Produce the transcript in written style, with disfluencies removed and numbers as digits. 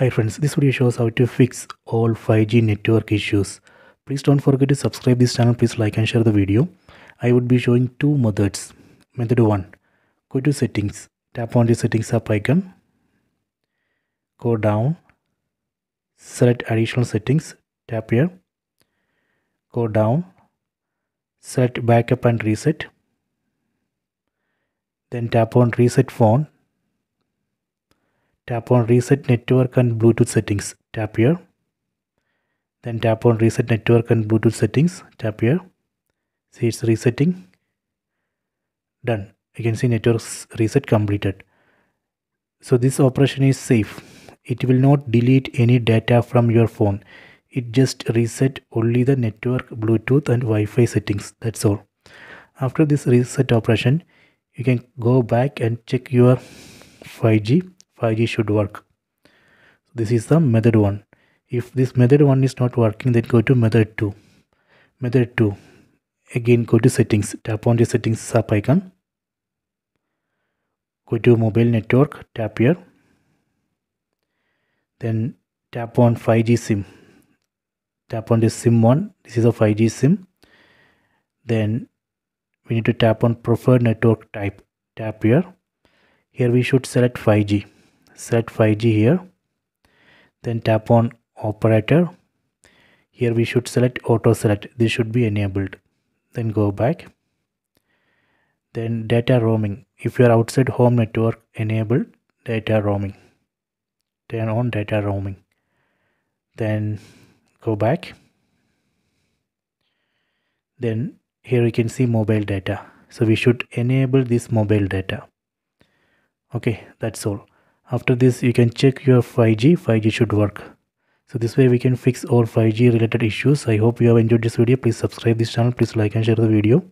Hi friends, this video shows how to fix all 5G network issues. Please don't forget to subscribe this channel, please like and share the video. I would be showing two methods. Method 1. Go to settings. Tap on the settings app icon. Go down. Select additional settings. Tap here. Go down. Select backup and reset. Then tap on reset phone. Tap on reset network and Bluetooth settings. Tap here. Then tap on reset network and Bluetooth settings. Tap here. See, it's resetting. Done. You can see network reset completed. So this operation is safe. It will not delete any data from your phone. It just reset only the network, Bluetooth and Wi-Fi settings. That's all. After this reset operation, you can go back and check your 5G. 5G should work. This is the method 1. If this method 1 is not working, then go to method 2. Method 2. Again, go to settings. Tap on the settings sub icon. Go to mobile network. Tap here. Then tap on 5G SIM. Tap on the SIM 1. This is a 5G SIM. Then we need to tap on preferred network type. Tap here. Here we should select 5G. Select 5G here. Then tap on operator. Here we should select auto select. This should be enabled. Then go back. Then data roaming. If you are outside home network, enable data roaming. Turn on data roaming. Then go back. Then here you can see mobile data. So we should enable this mobile data. Okay, that's all. After this, you can check your 5G. 5G should work. So this way we can fix all 5G related issues. I hope you have enjoyed this video. Please subscribe this channel. Please like and share the video.